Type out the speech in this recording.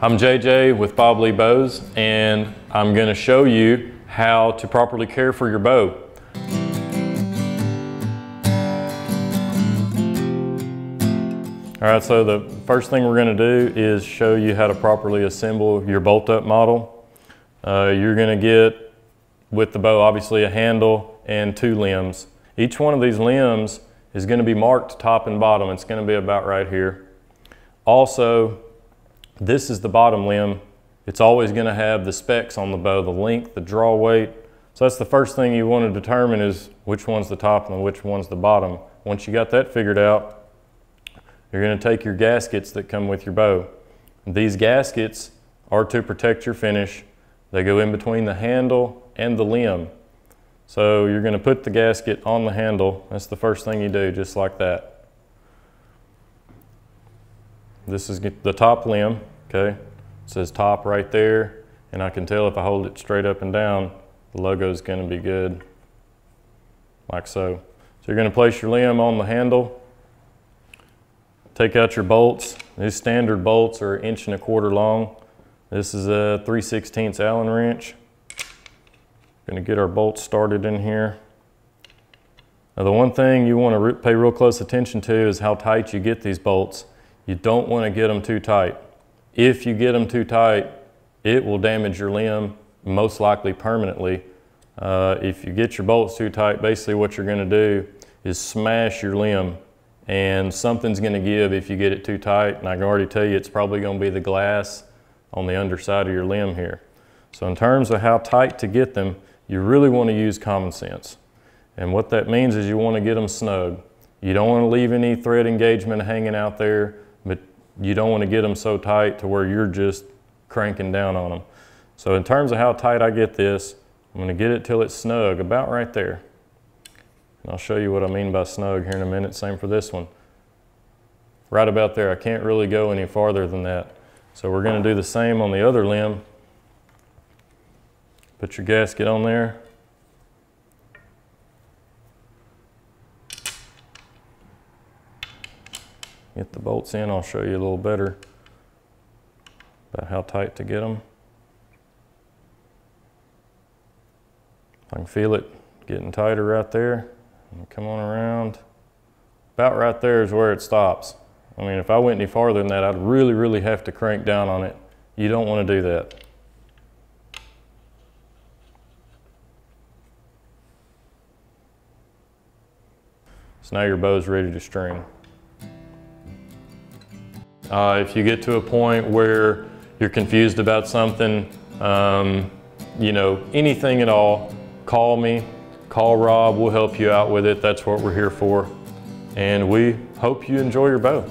I'm JJ with Bob Lee Bows, and I'm going to show you how to properly care for your bow. Alright, so the first thing we're going to do is show you how to properly assemble your bolt-up model. You're going to get, with the bow, obviously a handle and two limbs. Each one of these limbs is going to be marked top and bottom. It's going to be about right here. Also, this is the bottom limb. It's always going to have the specs on the bow, the length, the draw weight. So that's the first thing you want to determine, is which one's the top and which one's the bottom. Once you got that figured out, you're going to take your gaskets that come with your bow. These gaskets are to protect your finish. They go in between the handle and the limb. So you're going to put the gasket on the handle. That's the first thing you do, just like that. This is the top limb, okay? It says top right there, and I can tell if I hold it straight up and down, the logo is going to be good, like so. So you're going to place your limb on the handle. Take out your bolts. These standard bolts are 1.25 inches long. This is a 3/16 Allen wrench. Gonna get our bolts started in here. Now, the one thing you want to pay real close attention to is how tight you get these bolts. You don't want to get them too tight. If you get them too tight, it will damage your limb, most likely permanently. If you get your bolts too tight, basically what you're gonna do is smash your limb, and something's gonna give if you get it too tight. And I can already tell you it's probably gonna be the glass on the underside of your limb here. So in terms of how tight to get them, you really want to use common sense. And what that means is you want to get them snug. You don't want to leave any thread engagement hanging out there, but you don't want to get them so tight to where you're just cranking down on them. So in terms of how tight I get this, I'm going to get it till it's snug, about right there. And I'll show you what I mean by snug here in a minute. Same for this one. Right about there. I can't really go any farther than that. So we're going to do the same on the other limb. Put your gasket on there. Get the bolts in. I'll show you a little better about how tight to get them. I can feel it getting tighter right there. Come on around. About right there is where it stops. I mean, if I went any farther than that, I'd really have to crank down on it. You don't want to do that. So now your bow's ready to string. If you get to a point where you're confused about something, you know, anything at all, call me, call Rob, we'll help you out with it. That's what we're here for. And we hope you enjoy your bow.